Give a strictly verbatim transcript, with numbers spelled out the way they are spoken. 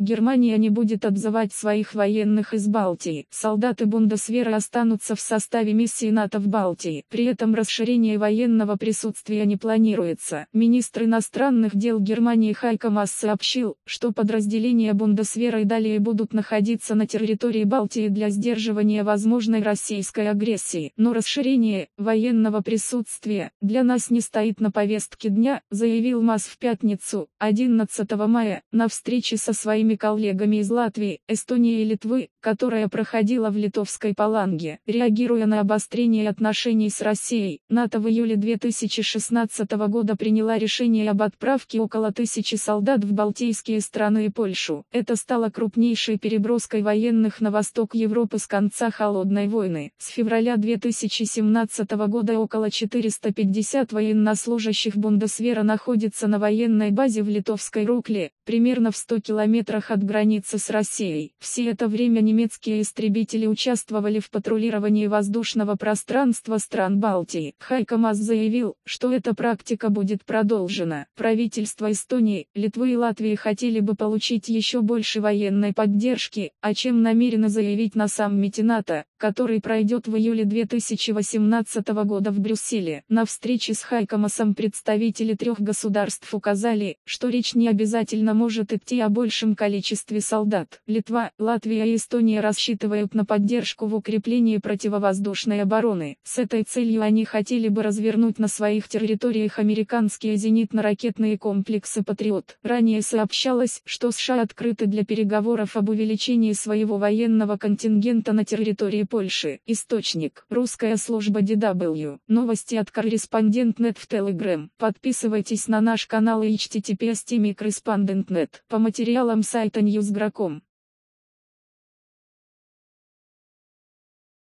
Германия не будет отзывать своих военных из Балтии. Солдаты Бундесвера останутся в составе миссии НАТО в Балтии. При этом расширение военного присутствия не планируется. Министр иностранных дел Германии Хайко Масс сообщил, что подразделения Бундесвера и далее будут находиться на территории Балтии для сдерживания возможной российской агрессии. Но расширение военного присутствия для нас не стоит на повестке дня, заявил Масс в пятницу, одиннадцатого мая, на встрече со своими коллегами из Латвии, Эстонии и Литвы, которая проходила в литовской Паланге. Реагируя на обострение отношений с Россией, НАТО в июле две тысячи шестнадцатого года приняла решение об отправке около тысячи солдат в балтийские страны и Польшу. Это стало крупнейшей переброской военных на восток Европы с конца Холодной войны. С февраля две тысячи семнадцатого года около четырёхсот пятидесяти военнослужащих Бундесвера находится на военной базе в литовской Рукле, примерно в ста километрах от границы с Россией. Все это время немецкие истребители участвовали в патрулировании воздушного пространства стран Балтии. Хайко Масс заявил, что эта практика будет продолжена. Правительства Эстонии, Литвы и Латвии хотели бы получить еще больше военной поддержки, о чем намерены заявить на саммите НАТО, который пройдет в июле две тысячи восемнадцатого года в Брюсселе. На встрече с Хайко Массом представители трех государств указали, что речь не обязательно может идти о большем количестве количестве солдат. Литва, Латвия и Эстония рассчитывают на поддержку в укреплении противовоздушной обороны. С этой целью они хотели бы развернуть на своих территориях американские зенитно-ракетные комплексы «Патриот». Ранее сообщалось, что США открыты для переговоров об увеличении своего военного контингента на территории Польши. Источник: русская служба ди дабл ю. Новости от Корреспондент точка нет в Telegram. Подписывайтесь на наш канал и эйч ти ти пи эс точка ком слэш корреспондент точка нет. По материалам сайта Newsgram.